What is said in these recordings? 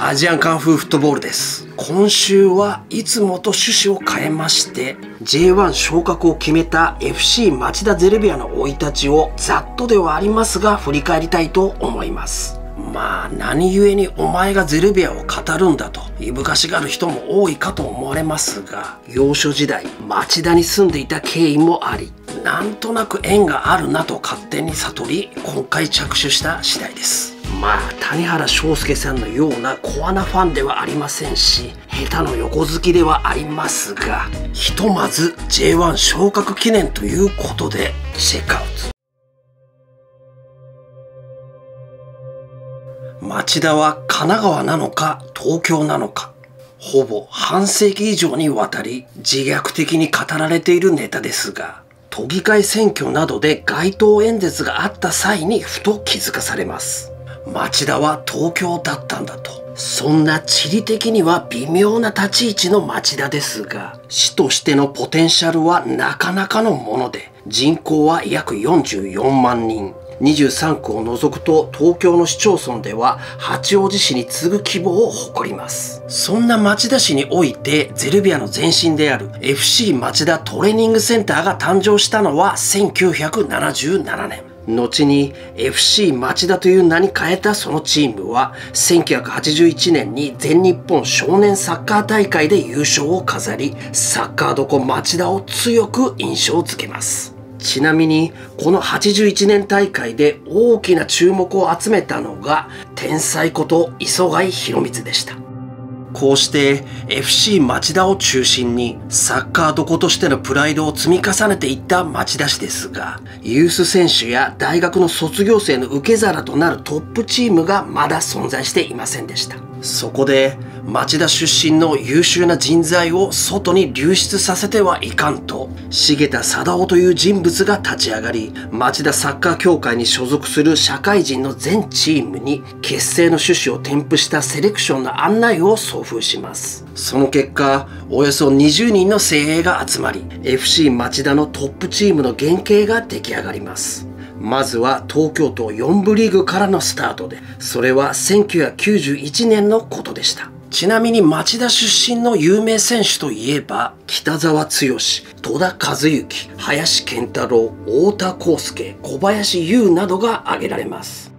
アジアンカンフーフットボールです。今週はいつもと趣旨を変えまして J1 昇格を決めた FC 町田ゼルビアの生い立ちをざっとではありますが振り返りたいと思います。まあ何故にお前がゼルビアを語るんだといぶかしがる人も多いかと思われますが、幼少時代町田に住んでいた経緯もあり、なんとなく縁があるなと勝手に悟り、今回着手した次第です。まあ谷原章介さんのようなコアなファンではありませんし、下手の横好きではありますが、ひとまず J1 昇格記念ということでチェックアウト。町田は神奈川なのか東京なのか、ほぼ半世紀以上にわたり自虐的に語られているネタですが、都議会選挙などで街頭演説があった際にふと気づかされます。町田は東京だったんだと。そんな地理的には微妙な立ち位置の町田ですが、市としてのポテンシャルはなかなかのもので、人口は約44万人、23区を除くと東京の市町村では八王子市に次ぐ規模を誇ります。そんな町田市においてゼルビアの前身である FC 町田トレーニングセンターが誕生したのは1977年、後に FC 町田という名に変えたそのチームは1981年に全日本少年サッカー大会で優勝を飾り、サッカーどこ町田を強く印象づけます。ちなみにこの81年大会で大きな注目を集めたのが天才こと磯貝博光でした。こうして FC 町田を中心にサッカーどことしてのプライドを積み重ねていった町田市ですが、ユース選手や大学の卒業生の受け皿となるトップチームがまだ存在していませんでした。そこで町田出身の優秀な人材を外に流出させてはいかんと、重田貞夫という人物が立ち上がり、町田サッカー協会に所属する社会人の全チームに結成の趣旨を添付したセレクションの案内を送付します。その結果およそ20人の精鋭が集まり、 FC 町田のトップチームの原型が出来上がります。まずは東京都4部リーグからのスタートで、それは1991年のことでした。ちなみに町田出身の有名選手といえば、北澤剛、戸田和幸、林健太郎、太田康介、小林優などが挙げられます。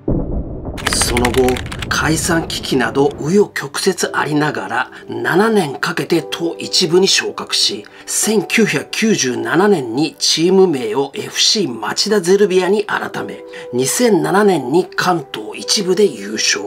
その後解散危機など紆余曲折ありながら7年かけて都一部に昇格し、1997年にチーム名を FC 町田ゼルビアに改め、2007年に関東一部で優勝、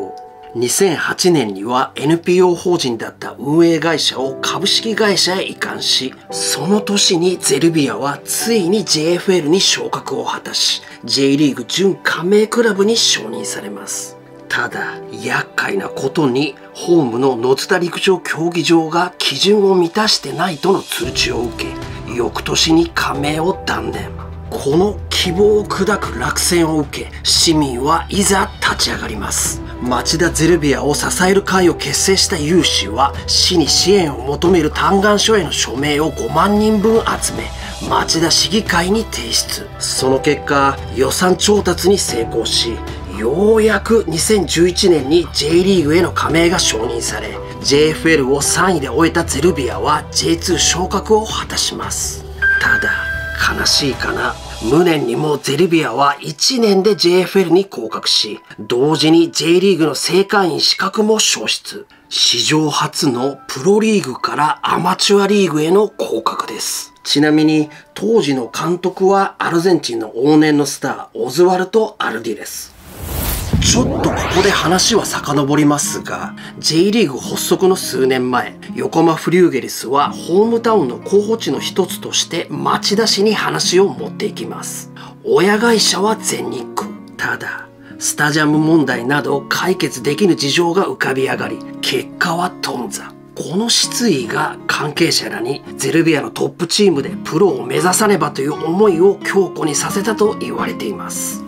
2008年には NPO 法人だった運営会社を株式会社へ移管し、その年にゼルビアはついに JFL に昇格を果たし、 J リーグ準加盟クラブに承認されます。ただ厄介なことに、ホームの野津田陸上競技場が基準を満たしてないとの通知を受け、翌年に加盟を断念。この希望を砕く落選を受け、市民はいざ立ち上がります。町田ゼルビアを支える会を結成した有志は、市に支援を求める嘆願書への署名を5万人分集め、町田市議会に提出。その結果予算調達に成功し、ようやく2011年に J リーグへの加盟が承認され、 JFL を3位で終えたゼルビアは J2 昇格を果たします。ただ悲しいかな、無念にもゼルビアは1年で JFL に降格し、同時に J リーグの正会員資格も消失。史上初のプロリーグからアマチュアリーグへの降格です。ちなみに当時の監督はアルゼンチンの往年のスターオズワルト・アルディレス。ちょっとここで話は遡りますが、 J リーグ発足の数年前、横浜フリューゲルスはホームタウンの候補地の一つとして町田市に話を持っていきます。親会社は全日空。ただスタジアム問題など解決できぬ事情が浮かび上がり、結果は頓挫。この失意が関係者らにゼルビアのトップチームでプロを目指さねばという思いを強固にさせたと言われています。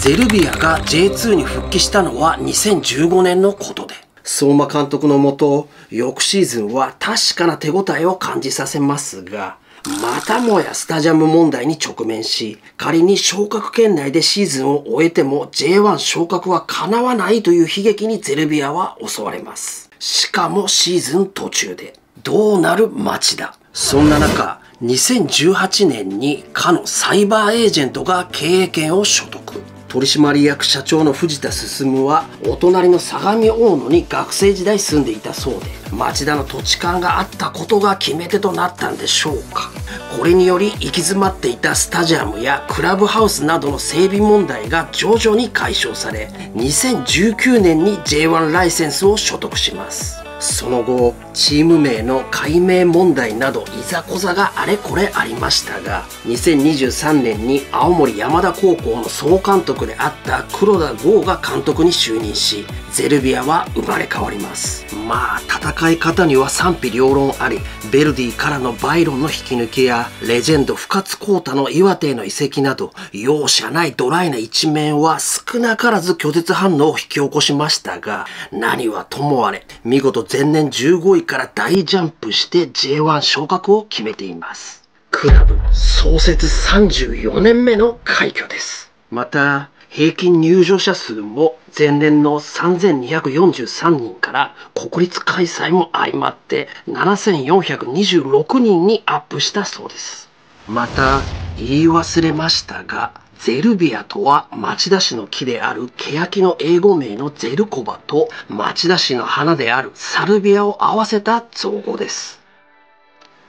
ゼルビアが J2 に復帰したのは2015年のことで、相馬監督のもと翌シーズンは確かな手応えを感じさせますが、またもやスタジアム問題に直面し、仮に昇格圏内でシーズンを終えても J1 昇格は叶わないという悲劇にゼルビアは襲われます。しかもシーズン途中で。どうなる街だ。そんな中、2018年にかのサイバーエージェントが経営権を所得。取締役社長の藤田進はお隣の相模大野に学生時代住んでいたそうで、町田の土地勘があったことが決め手となったんでしょうか。これにより行き詰まっていたスタジアムやクラブハウスなどの整備問題が徐々に解消され、2019年に J1 ライセンスを取得します。その後、チーム名の改名問題などいざこざがあれこれありましたが、2023年に青森山田高校の総監督であった黒田剛が監督に就任し、ゼルビアは生まれ変わります。まあ、戦い方には賛否両論あり、ベルディからのバイロンの引き抜きやレジェンド深津浩太の岩手への移籍など、容赦ないドライな一面は少なからず拒絶反応を引き起こしましたが、何はともあれ見事前年15位から大ジャンプして J1 昇格を決めています。クラブ創設34年目の快挙です。また平均入場者数も前年の3243人から国立開催も相まって7426人にアップしたそうです。また言い忘れましたが、ゼルビアとは町田市の木である欅の英語名のゼルコバと町田市の花であるサルビアを合わせた造語です。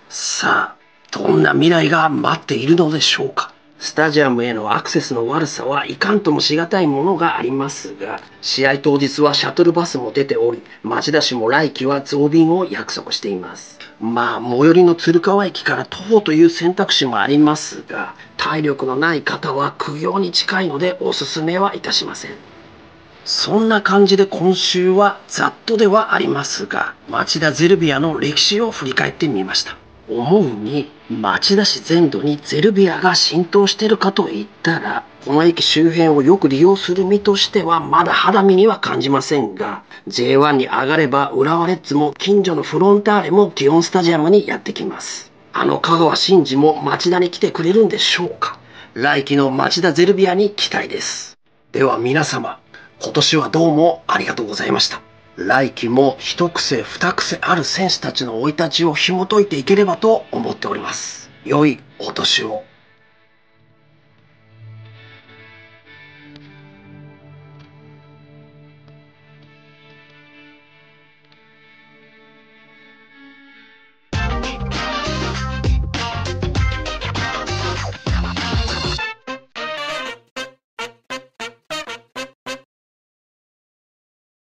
さあ、どんな未来が待っているのでしょうか。スタジアムへのアクセスの悪さはいかんともしがたいものがありますが、試合当日はシャトルバスも出ており、町田市も来季は増便を約束しています。まあ、最寄りの鶴川駅から徒歩という選択肢もありますが、体力のない方は苦行に近いのでおすすめはいたしません。そんな感じで今週はざっとではありますが、町田ゼルビアの歴史を振り返ってみました。思うに、町田市全土にゼルビアが浸透してるかといったら、この駅周辺をよく利用する身としてはまだ肌身には感じませんが、 J1 に上がれば浦和レッズも近所のフロンターレも祇園スタジアムにやってきます。あの香川真司も町田に来てくれるんでしょうか。来季の町田ゼルビアに期待です。では皆様、今年はどうもありがとうございました。来季も一癖二癖ある選手たちの生い立ちを紐解いていければと思っております。良いお年を。